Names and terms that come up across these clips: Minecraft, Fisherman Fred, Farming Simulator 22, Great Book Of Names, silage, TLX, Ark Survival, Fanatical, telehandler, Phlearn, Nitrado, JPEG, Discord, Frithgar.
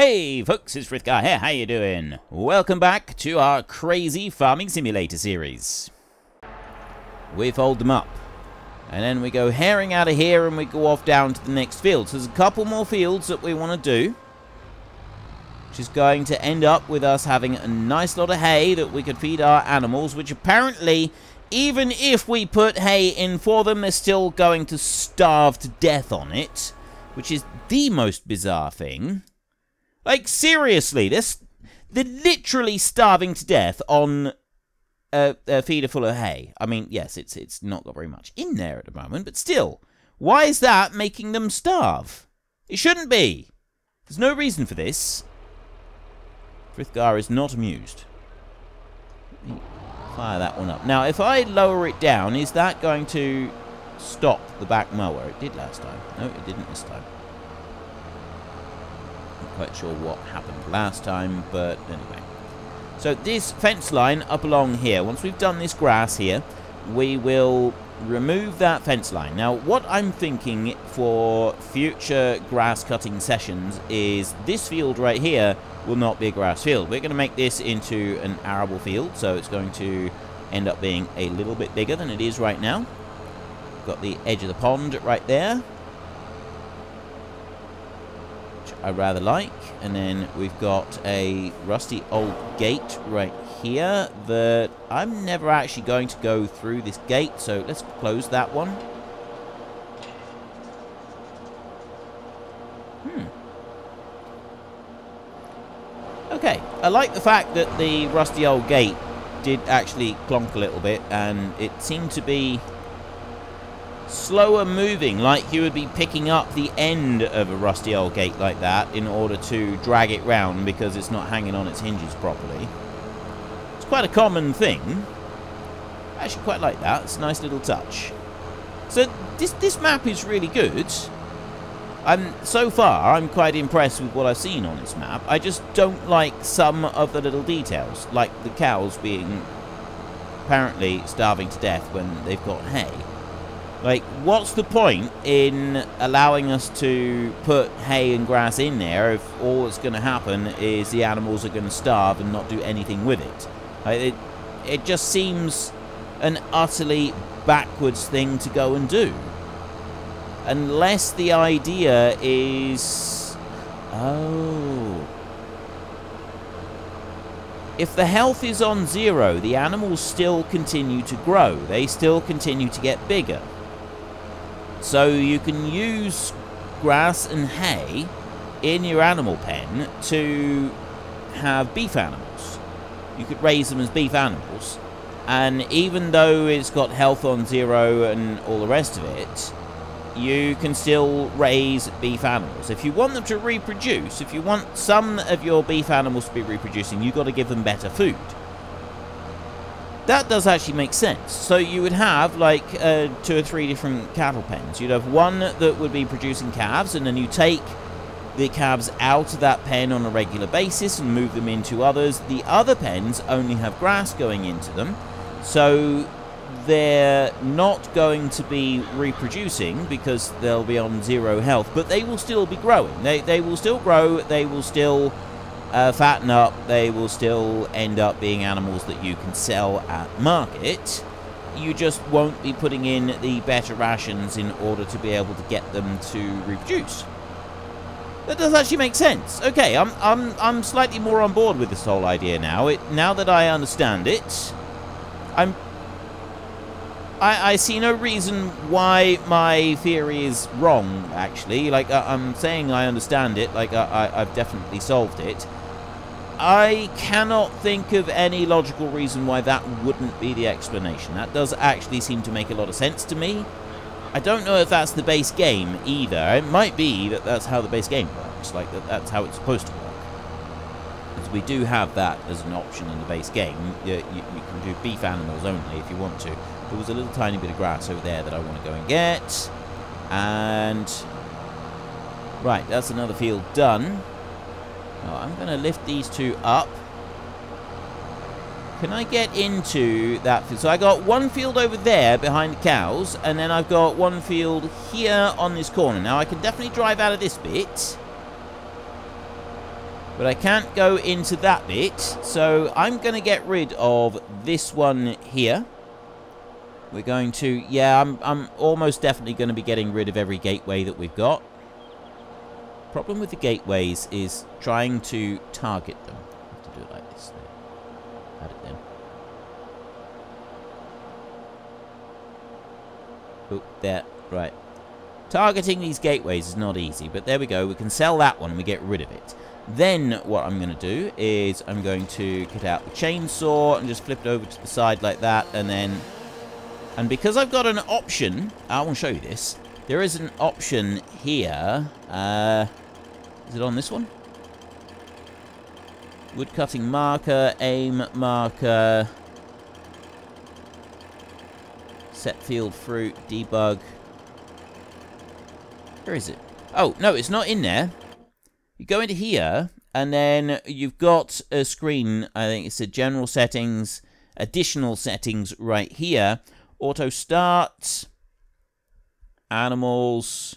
Hey folks, it's Frithgar here, how you doing? Welcome back to our crazy farming simulator series. We fold them up, and then we go herring out of here and we go off down to the next field. So there's a couple more fields that we want to do, which is going to end up with us having a nice lot of hay that we could feed our animals, which apparently, even if we put hay in for them, they're still going to starve to death on it, which is the most bizarre thing. Like, seriously, they're literally starving to death on a feeder full of hay. I mean, yes, it's not got very much in there at the moment, but still, why is that making them starve? It shouldn't be. There's no reason for this. Frithgar is not amused. Let me fire that one up. Now, if I lower it down, is that going to stop the back mower? It did last time. No, it didn't this time. Not quite sure what happened last time, but anyway. So this fence line up along here, once we've done this grass here, we will remove that fence line. Now, what I'm thinking for future grass cutting sessions is this field right here will not be a grass field. We're going to make this into an arable field, so it's going to end up being a little bit bigger than it is right now. Got the edge of the pond right there, which I rather like, and then we've got a rusty old gate right here that I'm never actually going to go through this gate, so let's close that one. Okay, I like the fact that the rusty old gate did actually clonk a little bit, and it seemed to be slower moving, like you would be picking up the end of a rusty old gate like that in order to drag it round because it's not hanging on its hinges properly. It's quite a common thing. I actually quite like that. It's a nice little touch. So this map is really good. So far, I'm quite impressed with what I've seen on this map. I just don't like some of the little details, like the cows being apparently starving to death when they've got hay. Like, what's the point in allowing us to put hay and grass in there if all that's going to happen is the animals are going to starve and not do anything with it? Like, it just seems an utterly backwards thing to go and do. Unless the idea is... oh... if the health is on zero, the animals still continue to grow. They still continue to get bigger. So you can use grass and hay in your animal pen to have beef animals. You could raise them as beef animals, and even though it's got health on zero and all the rest of it, you can still raise beef animals. If you want them to reproduce, if you want some of your beef animals to be reproducing, you've got to give them better food. That does actually make sense. So you would have like 2 or 3 different cattle pens. You'd have one that would be producing calves, and then you take the calves out of that pen on a regular basis and move them into others. The other pens only have grass going into them, so they're not going to be reproducing because they'll be on zero health, but they will still be growing. They will still grow, they will still fatten up, they will still end up being animals that you can sell at market. You just won't be putting in the better rations in order to be able to get them to reproduce. That does actually make sense. Okay, I'm slightly more on board with this whole idea now. Now that I understand it, I see no reason why my theory is wrong, actually. Like, I'm saying I understand it. Like, I've definitely solved it. I cannot think of any logical reason why that wouldn't be the explanation. That does actually seem to make a lot of sense to me. I don't know if that's the base game, either. It might be that that's how the base game works. Like, that's how it's supposed to work. Because we do have that as an option in the base game. You can do beef animals only if you want to. There was a little tiny bit of grass over there that I want to go and get. And... right, that's another field done. Now, I'm going to lift these two up. Can I get into that field? So I got one field over there behind the cows, and then I've got one field here on this corner. Now, I can definitely drive out of this bit. But I can't go into that bit, so I'm going to get rid of this one here. We're going to... yeah, I'm almost definitely going to be getting rid of every gateway that we've got. Problem with the gateways is trying to target them. I have to do it like this. Add it then. Oh, there. Right. Targeting these gateways is not easy, but there we go. We can sell that one and we get rid of it. Then what I'm going to do is I'm going to cut out the chainsaw and just flip it over to the side like that, and then... and because I've got an option, I want to show you this. There is an option here. Is it on this one? Wood cutting marker, aim marker, set field fruit, debug. Where is it? Oh, no, it's not in there. You go into here, and then you've got a screen. I think it's a general settings, additional settings right here. Auto start, animals,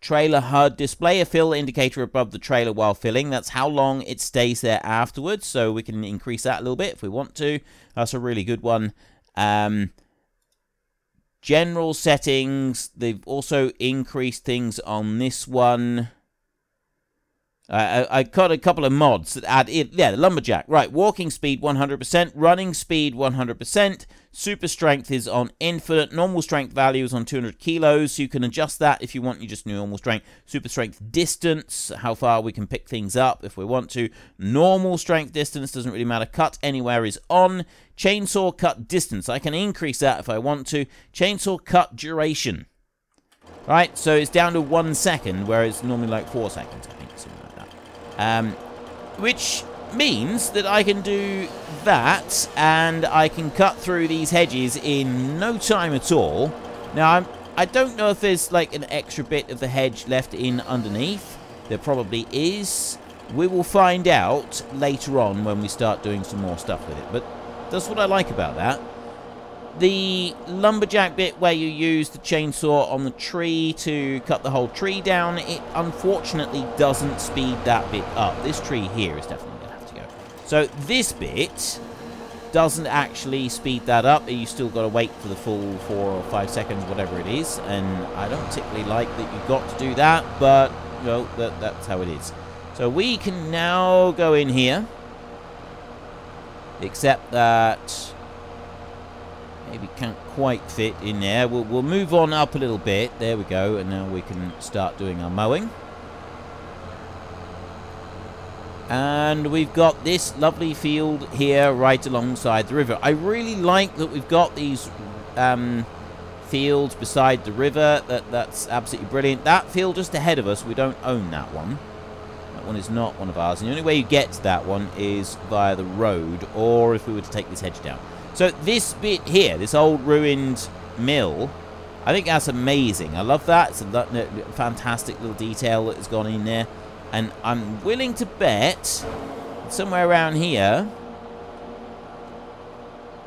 trailer HUD, display a fill indicator above the trailer while filling. That's how long it stays there afterwards, so we can increase that a little bit if we want to. That's a really good one. General settings, they've also increased things on this one. I got a couple of mods that add it. Yeah, the lumberjack. Right, walking speed 100%, running speed 100%, super strength is on infinite, normal strength value is on 200 kilos. So you can adjust that if you want. You just normal strength, super strength distance, how far we can pick things up if we want to. Normal strength distance doesn't really matter. Cut anywhere is on. Chainsaw cut distance, I can increase that if I want to. Chainsaw cut duration. All right, so it's down to 1 second, where it's normally like 4 seconds. Which means that I can do that, and I can cut through these hedges in no time at all. Now, I don't know if there's like an extra bit of the hedge left in underneath. There probably is. We will find out later on when we start doing some more stuff with it. But that's what I like about that. The lumberjack bit where you use the chainsaw on the tree to cut the whole tree down, it unfortunately doesn't speed that bit up. This tree here is definitely going to have to go. So this bit doesn't actually speed that up. You still got to wait for the full 4 or 5 seconds, whatever it is. And I don't particularly like that you've got to do that, but you know, that's how it is. So we can now go in here, except that... maybe can't quite fit in there. We'll move on up a little bit. There we go. And now we can start doing our mowing. And we've got this lovely field here right alongside the river. I really like that we've got these fields beside the river. That's absolutely brilliant. That field just ahead of us, we don't own that one. That one is not one of ours. And the only way you get to that one is via the road, or if we were to take this hedge down. So this bit here, this old ruined mill, I think that's amazing. I love that. It's a fantastic little detail that has gone in there. And I'm willing to bet somewhere around here.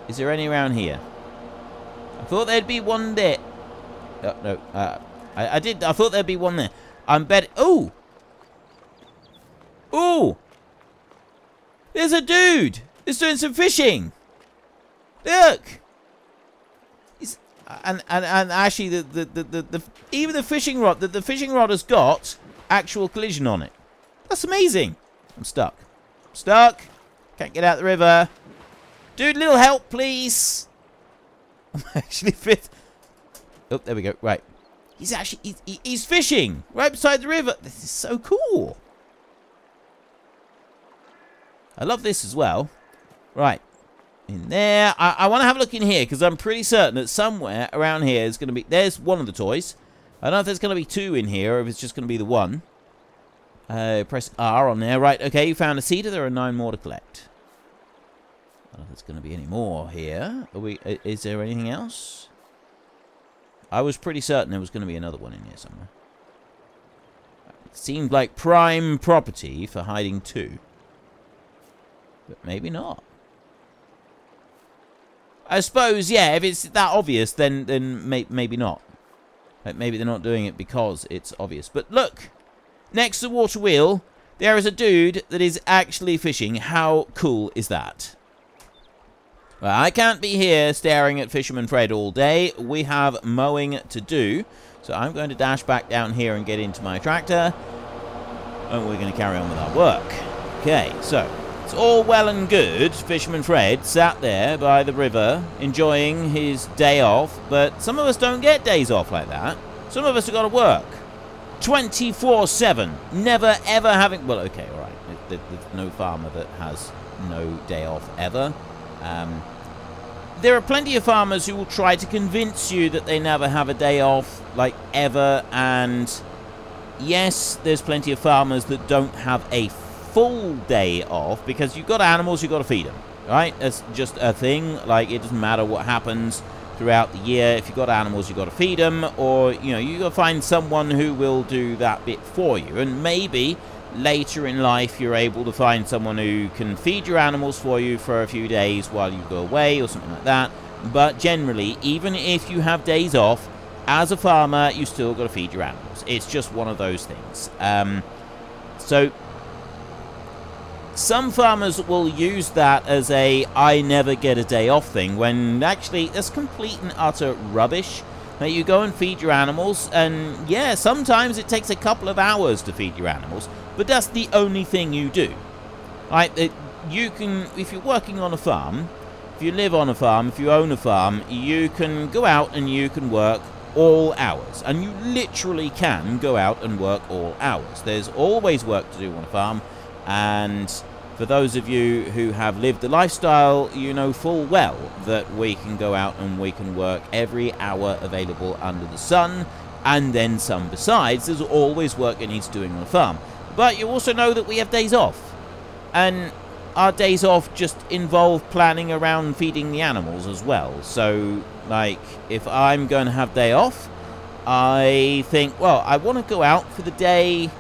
Is there any around here? I thought there'd be one there. Oh, no, I thought there'd be one there. I'm betting. Oh! Oh! There's a dude! He's doing some fishing! Look, and actually, even the fishing rod, the fishing rod has got actual collision on it. That's amazing. I'm stuck. I'm stuck. Can't get out the river. Dude, little help, please. I'm actually fit. Oh, there we go. Right. He's actually he's fishing right beside the river. This is so cool. I love this as well. Right. In there. I want to have a look in here, because I'm pretty certain that somewhere around here is going to be... there's one of the toys. I don't know if there's going to be two in here, or if it's just going to be the one. Press R on there. Right, okay, you found a cedar. There are 9 more to collect. I don't know if there's going to be any more here. Is there anything else? I was pretty certain there was going to be another one in here somewhere. It seemed like prime property for hiding 2. But maybe not. I suppose, yeah, if it's that obvious, then maybe not. Like, maybe they're not doing it because it's obvious. But look, next to the water wheel, There is a dude that is actually fishing. How cool is that? Well, I can't be here staring at Fisherman Fred all day. We have mowing to do. So I'm going to dash back down here and get into my tractor. And we're going to carry on with our work. Okay, so it's all well and good. Fisherman Fred sat there by the river enjoying his day off. But some of us don't get days off like that. Some of us have got to work 24/7. Never, ever having... Well, okay, all right. There's no farmer that has no day off ever. There are plenty of farmers who will try to convince you that they never have a day off, like, ever. And yes, there's plenty of farmers that don't have a full day off because you've got animals, you've got to feed them, right? That's just a thing. Like, it doesn't matter what happens throughout the year. If you've got animals, you've got to feed them, or, you know, you've got to find someone who will do that bit for you. And maybe later in life you're able to find someone who can feed your animals for you for a few days while you go away or something like that. But generally, even if you have days off as a farmer, you still got to feed your animals. It's just one of those things. So some farmers will use that as a I never get a day off thing, when actually that's complete and utter rubbish. Now, you go and feed your animals, and yeah, sometimes it takes a couple of hours to feed your animals, but that's the only thing you do. Like, you can, if you're working on a farm, if you live on a farm, if you own a farm, you can go out and you can work all hours. And you literally can go out and work all hours. There's always work to do on a farm. And for those of you who have lived the lifestyle, you know full well that we can go out and we can work every hour available under the sun, and then some besides. There's always work that needs doing on a farm. But you also know that we have days off, and our days off just involve planning around feeding the animals as well. So, like, if I'm going to have day off, I think, well, I want to go out for the day.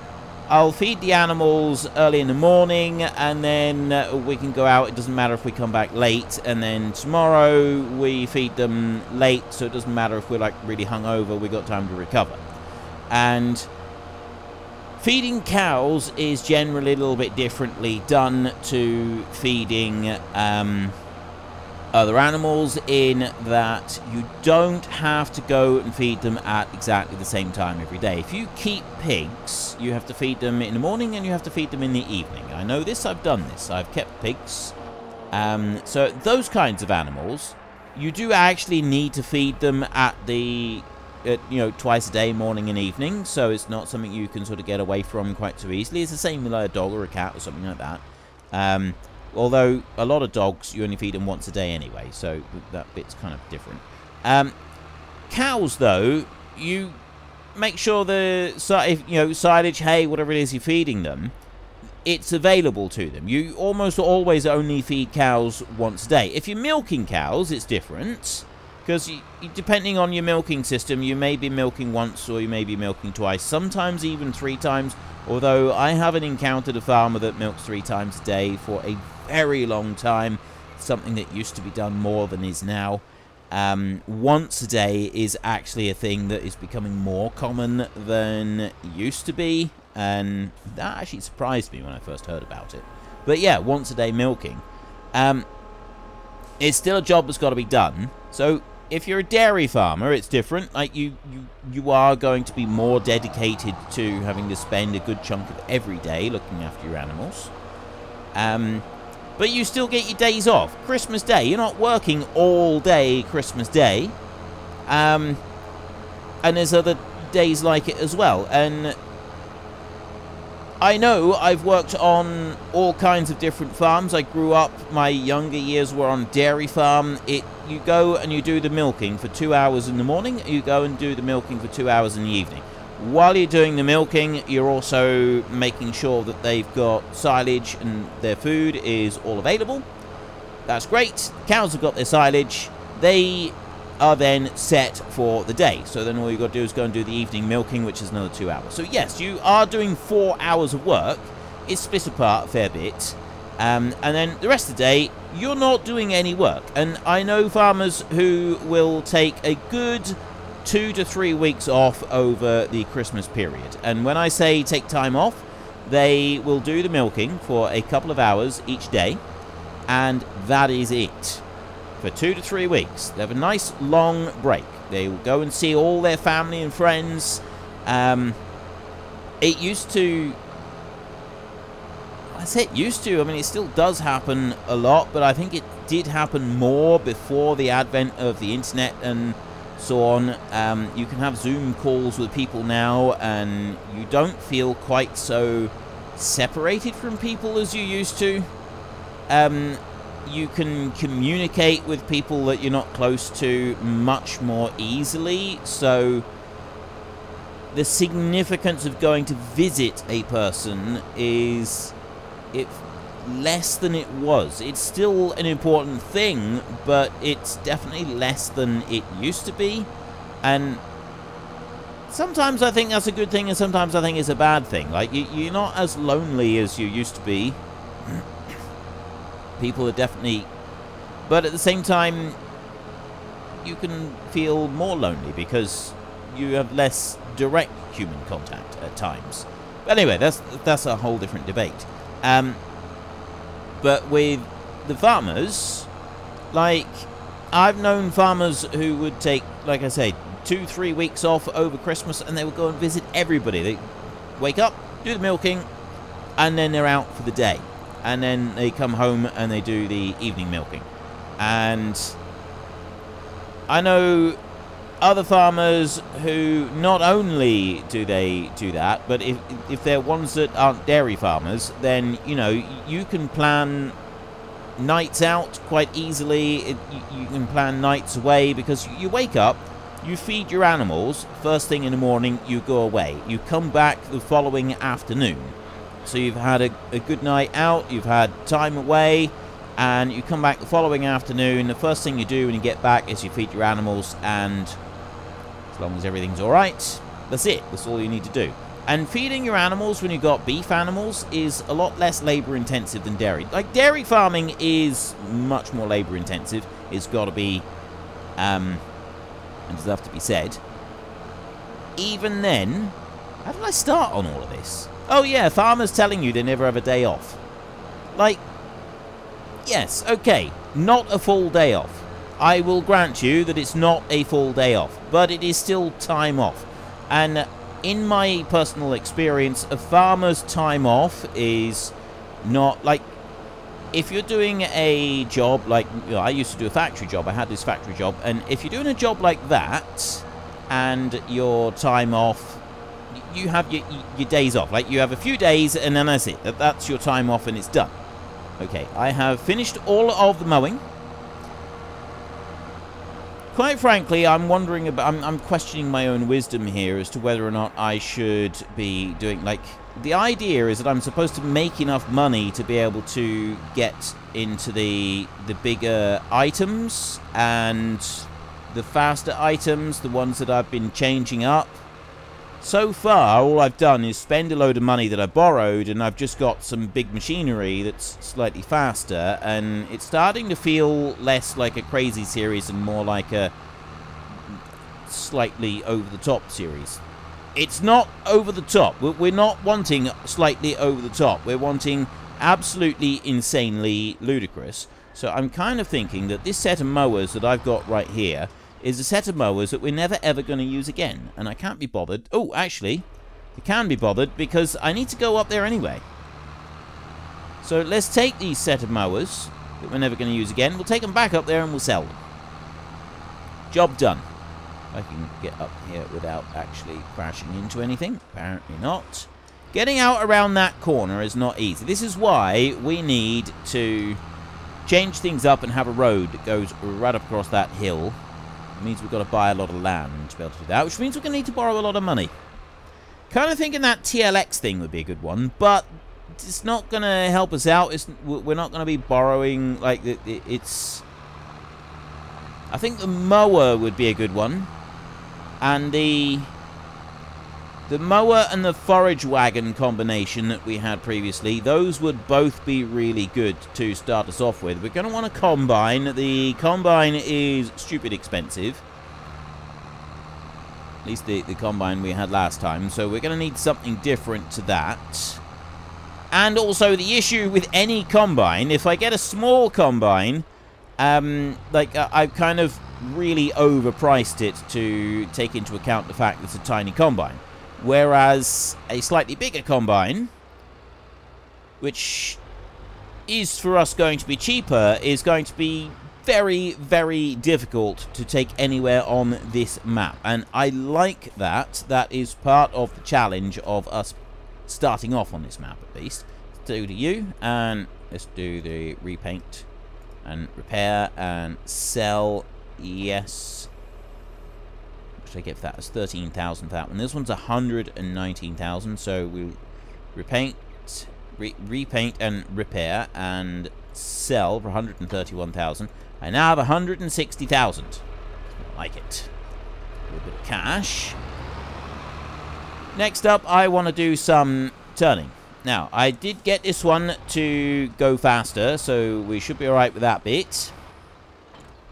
I'll feed the animals early in the morning, and then we can go out. It doesn't matter if we come back late, and then tomorrow we feed them late, so it doesn't matter if we're, like, really hungover. We got time to recover. And feeding cows is generally a little bit differently done to feeding other animals, in that you don't have to go and feed them at exactly the same time every day. If you keep pigs, you have to feed them in the morning and you have to feed them in the evening. I know this, I've done this. I've kept pigs. So those kinds of animals, you do actually need to feed them at twice a day, morning and evening. So it's not something you can sort of get away from quite so easily. It's the same with, like, a dog or a cat or something like that. Although a lot of dogs, you only feed them once a day anyway, so that bit's kind of different. Cows, though, you make sure the silage, hay, whatever it is you're feeding them, it's available to them. You almost always only feed cows once a day. If you're milking cows, it's different, because depending on your milking system, you may be milking once or you may be milking twice, sometimes even three times. Although I haven't encountered a farmer that milks three times a day for a very long time. Something that used to be done more than is now. Once a day is actually a thing that is becoming more common than used to be. And that actually surprised me when I first heard about it. But yeah, once a day milking. It's still a job that's got to be done. So if you're a dairy farmer, it's different. Like, you are going to be more dedicated to having to spend a good chunk of every day looking after your animals. But you still get your days off. Christmas Day, you're not working all day Christmas Day. And there's other days like it as well. And I know I've worked on all kinds of different farms. I grew up, my younger years were on a dairy farm. You go and you do the milking for 2 hours in the morning. You go and do the milking for 2 hours in the evening. While you're doing the milking, you're also making sure that they've got silage and their food is all available. That's great. Cows have got their silage. They are then set for the day. So then all you've got to do is go and do the evening milking, which is another 2 hours. So yes, you are doing 4 hours of work. It's split apart a fair bit. And then the rest of the day, you're not doing any work. And I know farmers who will take a good 2 to 3 weeks off over the Christmas period. And when I say take time off, They will do the milking for a couple of hours each day, and that is it. For 2 to 3 weeks, they have a nice long break. They will go and see all their family and friends. It used to... I say it used to, I mean, it still does happen a lot, but I think it did happen more before the advent of the internet and so on. You can have Zoom calls with people now, and you don't feel quite so separated from people as you used to. You can communicate with people that you're not close to much more easily, so the significance of going to visit a person is less than it was. It's still an important thing, but it's definitely less than it used to be. And sometimes I think that's a good thing, and sometimes I think it's a bad thing. Like, you're not as lonely as you used to be. People are definitely... But at the same time, you can feel more lonely because you have less direct human contact at times. But anyway, that's a whole different debate. But with the farmers, like, I've known farmers who would take, like I say, 2-3 weeks off over Christmas, and they would go and visit everybody. They wake up, do the milking, and then they're out for the day. And then they come home and they do the evening milking. And I know other farmers who not only do they do that, but if they're ones that aren't dairy farmers, then, you know, you can plan nights out quite easily. You can plan nights away, because you wake up, you feed your animals, first thing in the morning you go away. You come back the following afternoon. So you've had a good night out, you've had time away, and you come back the following afternoon. The first thing you do when you get back is you feed your animals, and as long as everything's alright, that's it. That's all you need to do. And feeding your animals when you've got beef animals is a lot less labor intensive than dairy. Like, dairy farming is much more labor intensive. It's got to be, and does have to be said. Even then, how did I start on all of this? Oh yeah, farmers telling you they never have a day off. Like, yes, okay, not a full day off. I will grant you that it's not a full day off, but it is still time off. And in my personal experience, a farmer's time off is not, like, if you're doing a job like, you know, I used to do a factory job, I had this factory job, and if you're doing a job like that, and your time off, you have your days off. Like, you have a few days, and then that's it. That's your time off, and it's done. Okay, I have finished all of the mowing. Quite frankly, I'm wondering about... I'm questioning my own wisdom here as to whether or not I should be doing... Like, the idea is that I'm supposed to make enough money to be able to get into the bigger items and the faster items, the ones that I've been changing up. So far, all I've done is spend a load of money that I borrowed, and I've just got some big machinery that's slightly faster, and it's starting to feel less like a crazy series and more like a slightly over-the-top series. It's not over-the-top. We're not wanting slightly over-the-top. We're wanting absolutely insanely ludicrous. So I'm kind of thinking that this set of mowers that I've got right here is a set of mowers that we're never ever going to use again, and I can't be bothered. Oh, actually, I can be bothered, because I need to go up there anyway. So let's take these set of mowers that we're never going to use again, we'll take them back up there and we'll sell them. Job done. I can get up here without actually crashing into anything. Apparently not. Getting out around that corner is not easy. This is why we need to change things up and have a road that goes right up across that hill. Means we've got to buy a lot of land to be able to do that, which means we're going to need to borrow a lot of money. Kind of thinking that TLX thing would be a good one, but it's not going to help us out. We're not going to be borrowing, like, it's... I think the mower would be a good one, and the mower and the forage wagon combination that we had previously, those would both be really good to start us off with. We're going to want a combine. The combine is stupid expensive. At least the combine we had last time. So we're going to need something different to that. And also the issue with any combine, if I get a small combine, like I've kind of really overpriced it to take into account the fact that it's a tiny combine. Whereas a slightly bigger combine, which is for us going to be cheaper, is going to be very, very difficult to take anywhere on this map. And I like that. That is part of the challenge of us starting off on this map, at least. Let's do the U, and let's do the repaint, and repair, and sell. Yes. What should I get for that? It's 13,000 for that one. This one's 119,000, so we'll repaint, repaint and repair, and sell for 131,000. I now have 160,000. I like it. A little bit of cash. Next up, I want to do some turning. Now, I did get this one to go faster, so we should be alright with that bit.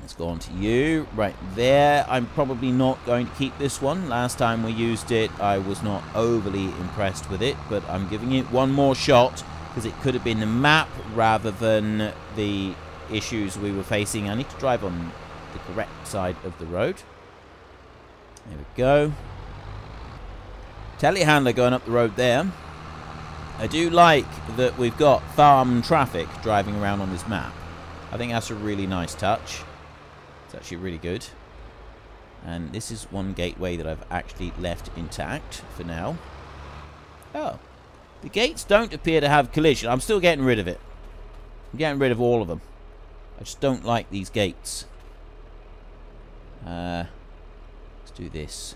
Let's go on to you. Right there. I'm probably not going to keep this one. Last time we used it, I was not overly impressed with it, but I'm giving it one more shot because it could have been the map rather than the issues we were facing. I need to drive on the correct side of the road. There we go. Telehandler going up the road there. I do like that we've got farm traffic driving around on this map. I think that's a really nice touch. It's actually really good. And this is one gateway that I've actually left intact for now. Oh. The gates don't appear to have collision. I'm still getting rid of it. I'm getting rid of all of them. I just don't like these gates. Let's do this.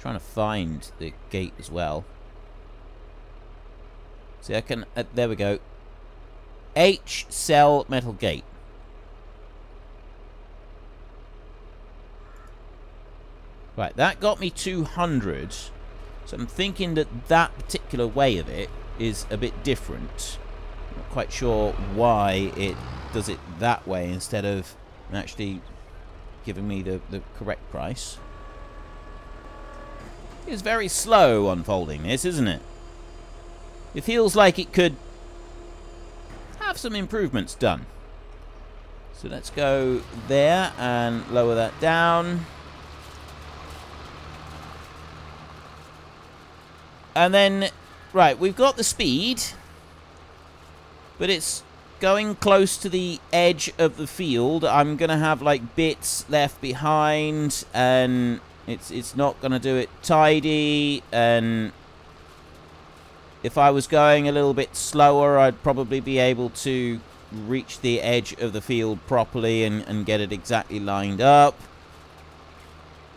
Trying to find the gate as well. See, I can... there we go. H cell metal gate. Right, that got me 200. So I'm thinking that that particular way of it is a bit different. I'm not quite sure why it does it that way instead of actually giving me the correct price. It's very slow unfolding this, isn't it? It feels like it could have some improvements done. So let's go there and lower that down. And then, right, we've got the speed, but it's going close to the edge of the field. I'm going to have, like, bits left behind, and it's not going to do it tidy, and if I was going a little bit slower, I'd probably be able to reach the edge of the field properly and get it exactly lined up.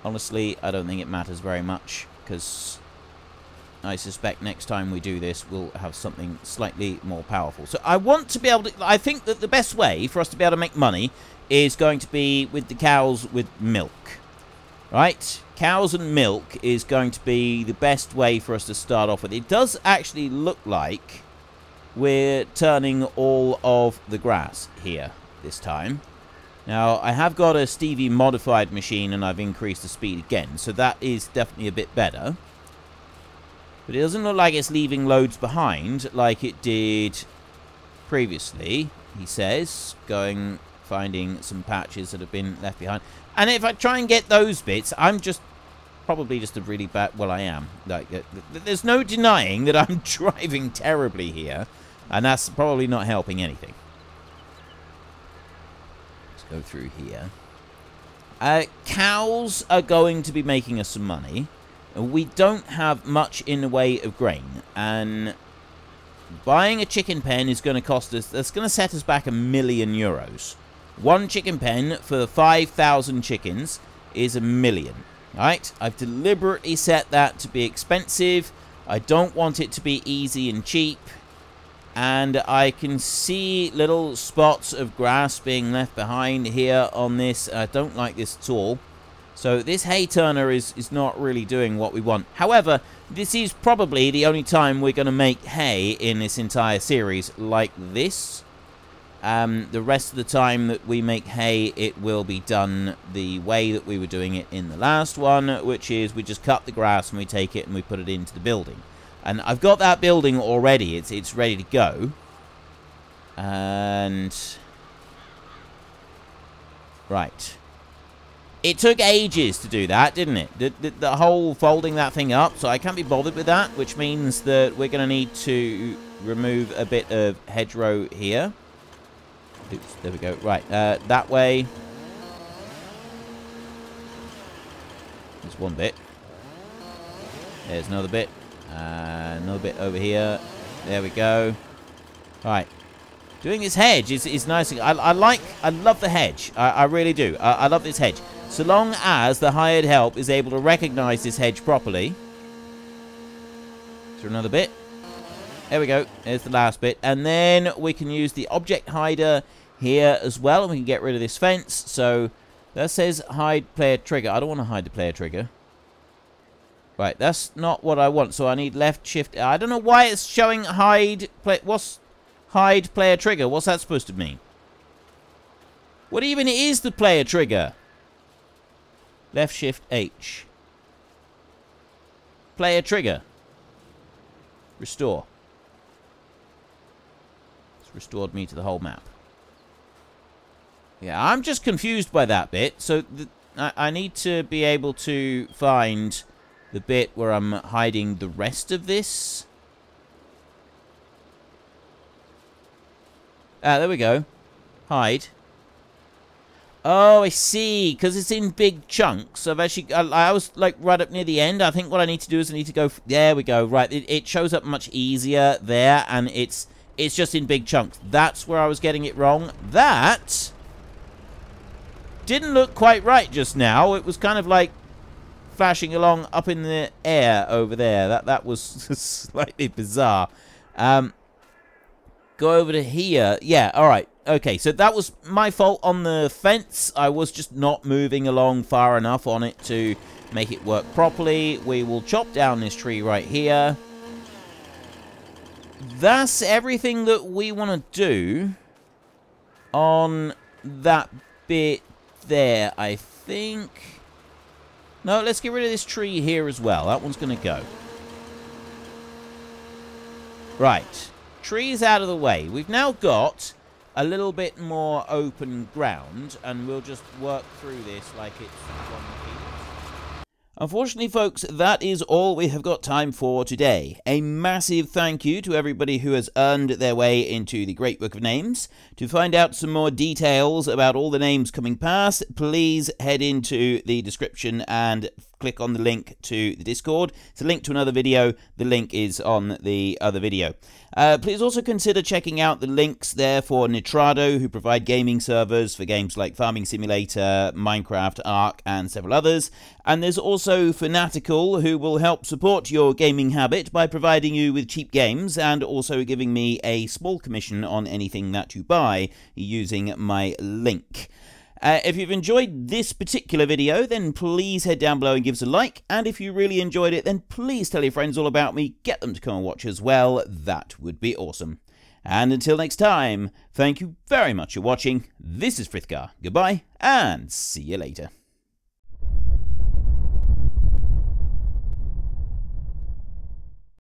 Honestly, I don't think it matters very much, because I suspect next time we do this, we'll have something slightly more powerful. So I want to be able to... I think that the best way for us to be able to make money is going to be with the cows with milk. Right? Cows and milk is going to be the best way for us to start off with. It does actually look like we're turning all of the grass here this time. Now, I have got a Stevie modified machine, and I've increased the speed again, so that is definitely a bit better. But it doesn't look like it's leaving loads behind like it did previously, he says. Going, finding some patches that have been left behind. And if I try and get those bits, I'm just probably just a really bad... Well, I am. Like, there's no denying that I'm driving terribly here. And that's probably not helping anything. Let's go through here. Cows are going to be making us some money. We don't have much in the way of grain, and buying a chicken pen is going to cost us... That's going to set us back €1 million. One chicken pen for 5,000 chickens is €1 million. Right? I've deliberately set that to be expensive. I don't want it to be easy and cheap. And I can see little spots of grass being left behind here on this. I don't like this at all. So this hay turner is not really doing what we want. However, this is probably the only time we're going to make hay in this entire series like this. The rest of the time that we make hay, it will be done the way that we were doing it in the last one, which is we just cut the grass and we take it and we put it into the building. And I've got that building already. It's ready to go. And... right. It took ages to do that, didn't it? The whole folding that thing up. So I can't be bothered with that, which means that we're going to need to remove a bit of hedgerow here. Oops, there we go. Right, that way. There's one bit. There's another bit. Another bit over here. There we go. Right. Doing this hedge is nice. I love the hedge. I really do. I love this hedge. So long as the hired help is able to recognize this hedge properly. Through another bit. There we go. There's the last bit. And then we can use the object hider here as well. And we can get rid of this fence. So that says hide player trigger. I don't want to hide the player trigger. Right, that's not what I want. So I need left shift. I don't know why it's showing hide play. What's hide player trigger? What's that supposed to mean? What even is the player trigger? Left shift H. Player trigger. Restore. It's restored me to the whole map. Yeah, I'm just confused by that bit. So I need to be able to find the bit where I'm hiding the rest of this. Ah, there we go. Hide. Oh, I see. Because it's in big chunks. I've actually... I was, like, right up near the end. I think what I need to do is I need to go... there we go. Right. It shows up much easier there. And it's just in big chunks. That's where I was getting it wrong. That didn't look quite right just now. It was kind of, like, flashing along up in the air over there. That was slightly bizarre. Go over to here. Yeah, all right. Okay, so that was my fault on the fence. I was just not moving along far enough on it to make it work properly. We will chop down this tree right here. That's everything that we want to do on that bit there, I think. No, let's get rid of this tree here as well. That one's going to go. Right. Trees out of the way. We've now got a little bit more open ground, and we'll just work through this like it's one piece. Unfortunately, folks, that is all we have got time for today. A massive thank you to everybody who has earned their way into the Great Book of Names. To find out some more details about all the names coming past, please head into the description and click on the link to the Discord. It's a link to another video. The link is on the other video. Please also consider checking out the links there for Nitrado, who provide gaming servers for games like Farming Simulator, Minecraft, Ark, and several others. And there's also Fanatical, who will help support your gaming habit by providing you with cheap games and also giving me a small commission on anything that you buy using my link. If you've enjoyed this particular video, then please head down below and give us a like. And if you really enjoyed it, then please tell your friends all about me. Get them to come and watch as well. That would be awesome. And until next time, thank you very much for watching. This is Frithgar. Goodbye, and see you later.